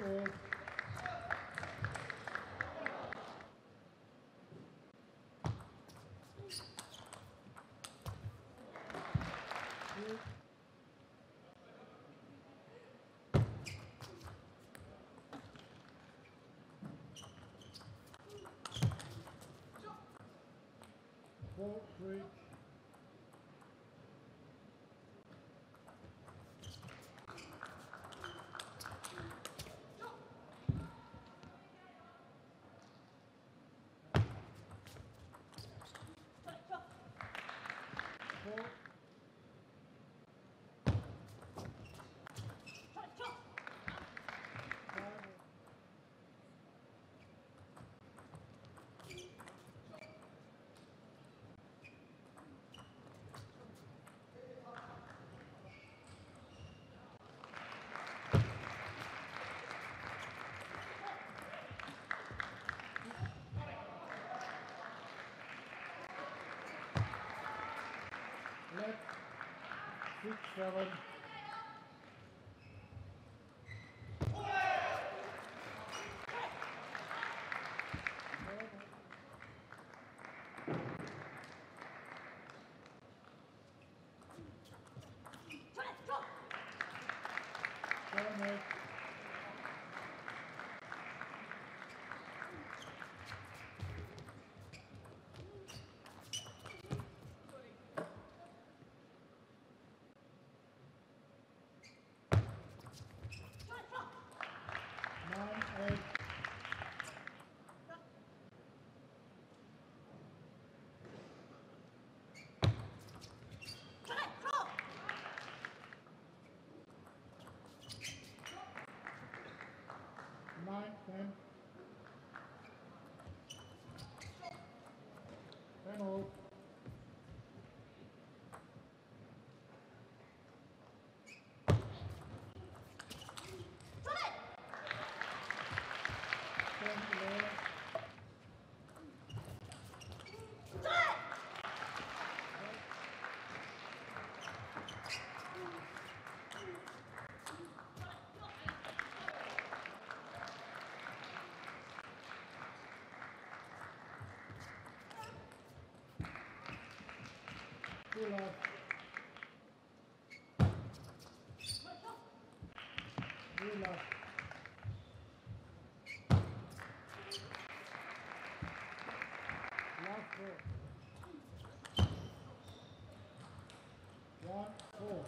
2-0. 4-3. 6-7. 9-10. 10-0. 2 left. Last 4. 1-4.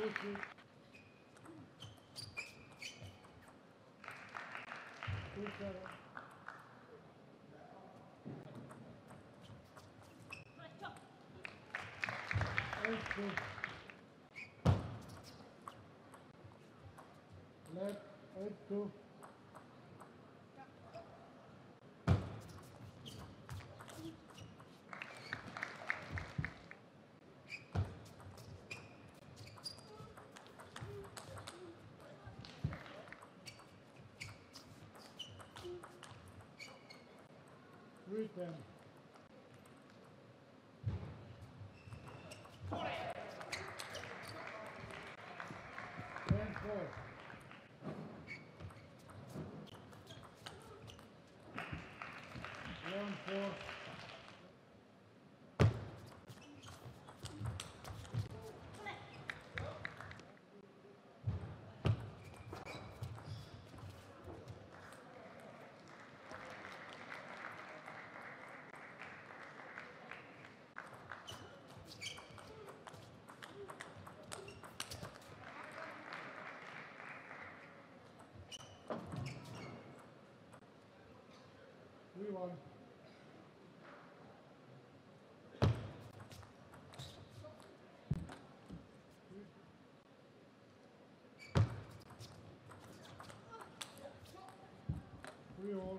2-7. 8-2. Left 8-2. 3-10. 10-4. 1-4. 3-1. 3-2. mur.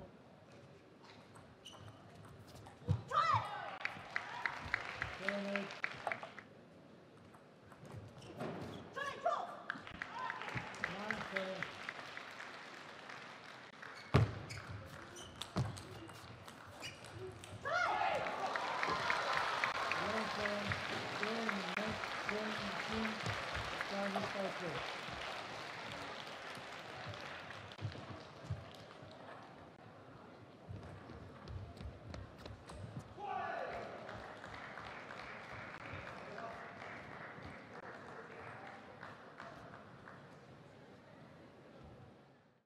you.